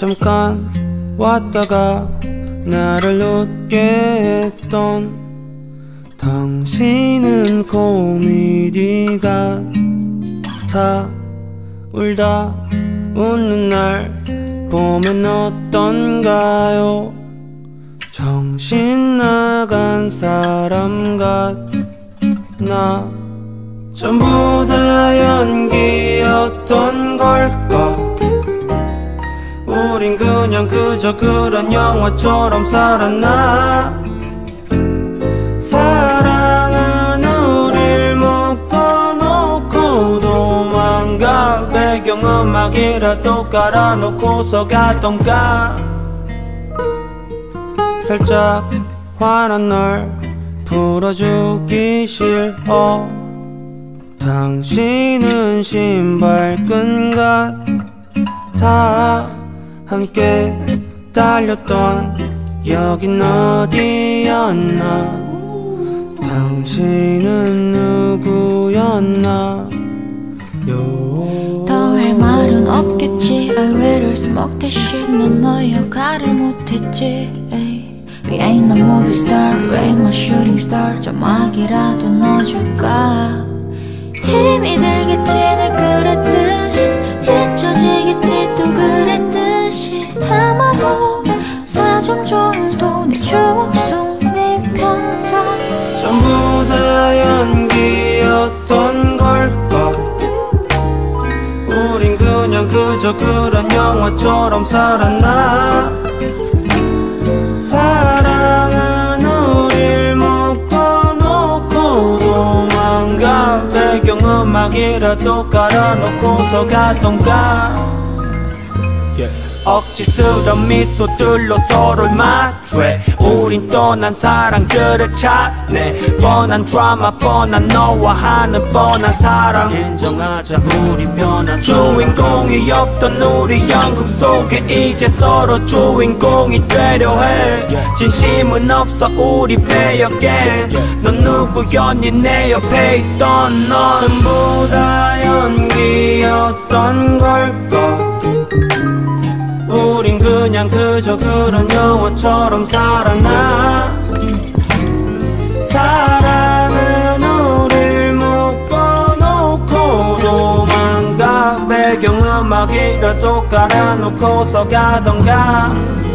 잠깐 왔다가 나를 웃게 했던 당신은 코미디 같아. 울다 웃는 날 보면 어떤가요? 정신 나간 사람 같나? 전부 다 연기였던 걸까? 우린 그냥 그저 그런 영화처럼 살았나? 사랑은 우릴 묶어놓고 도망가. 배경음악이라도 깔아놓고서 가던가. 살짝 화난 널 풀어주기 싫어. 당신은 신발끈 같아. 함께 달렸던 여긴 어디였나? 당신은 누구였나? 더 할 말은 없겠지. I really smoke that shit. 난 너의 역할을 못했지. We ain't no movie star, we ain't no shooting star. 자막이라도 넣어줄까? 힘이 들겠지 늘 그랬듯이. 잊혀지겠지 또 그랬듯이. 아마도 사정 정도 내 추억 속 네 평정. 전부 다 연기였던 걸까? 우린 그냥 그저 그런 영화처럼 살았나? 사랑은 우릴 묶어놓고 도망가. 배경음악이라도 깔아놓고서 가던가. 억지스런 미소들로 서로를 맞죄. 우린 떠난 사랑들을 찾네. 뻔한 드라마 뻔한 너와 하는 뻔한 사랑. 인정하자 우리 변한 주인공이 없던 우리 연극 속에 이제 서로 주인공이 되려 해. 진심은 없어 우리 배역엔. 넌 누구였니 내 옆에 있던 넌? 전부 다 연기였던 걸까? 우린 그냥 그저 그런 영화처럼 살았나? 사랑은 우릴 묶어놓고 도망가. 배경음악이라도 깔아놓고서 가던가.